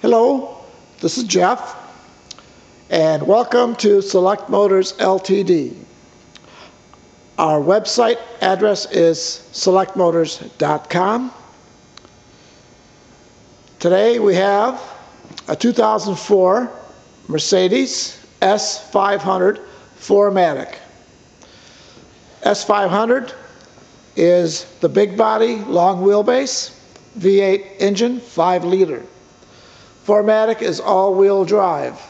Hello, this is Jeff, and welcome to Select Motors Ltd. Our website address is SelectMotors.com. Today we have a 2004 Mercedes S500 4Matic. S500 is the big body, long wheelbase, V8 engine, 5 liter. 4Matic is all-wheel drive.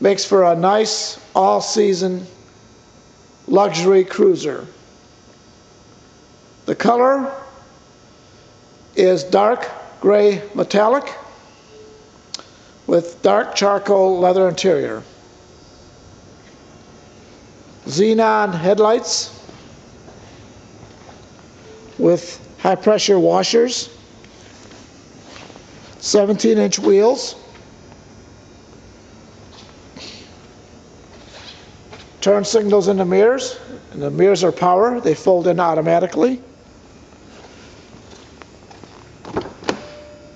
Makes for a nice all-season luxury cruiser. The color is dark gray metallic with dark charcoal leather interior. Xenon headlights with high-pressure washers. 17-inch wheels, turn signals in the mirrors, and the mirrors are power, they fold in automatically.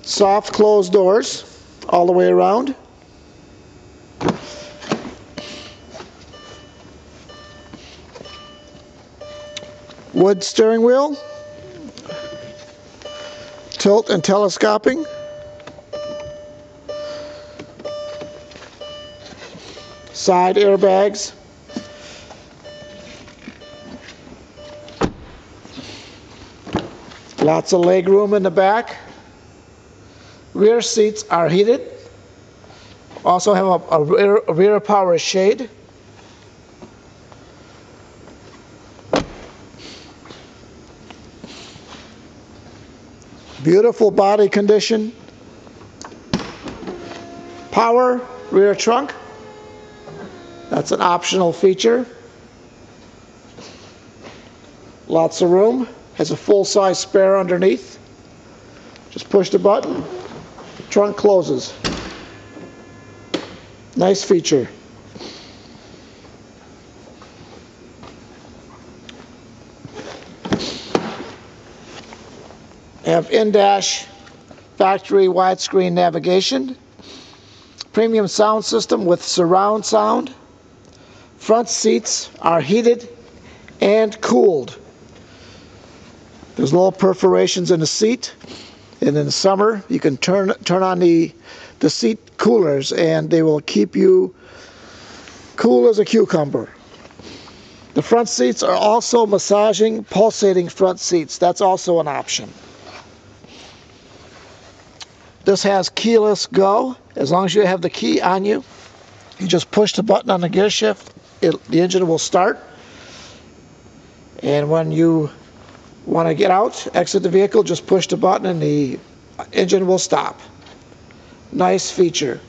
Soft closed doors all the way around. Wood steering wheel, tilt and telescoping. Side airbags, lots of leg room in the back. Rear seats are heated, also have a rear power shade. Beautiful body condition, power rear trunk. That's an optional feature. Lots of room. Has a full-size spare underneath. Just push the button. The trunk closes. Nice feature. Have in-dash factory widescreen navigation. Premium sound system with surround sound. Front seats are heated and cooled. There's little perforations in the seat, and in the summer you can turn on the seat coolers and they will keep you cool as a cucumber. The front seats are also massaging, pulsating front seats. That's also an option. This has keyless go. As long as you have the key on you, you just push the button on the gear shift. The engine will start, and when you want to get out, exit the vehicle, just push the button and the engine will stop. Nice feature.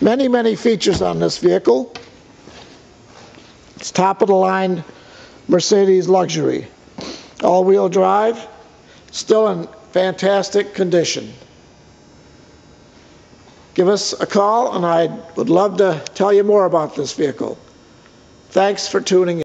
Many features on this vehicle. It's top of the line Mercedes luxury. All-wheel drive, still in fantastic condition. Give us a call, and I would love to tell you more about this vehicle. Thanks for tuning in.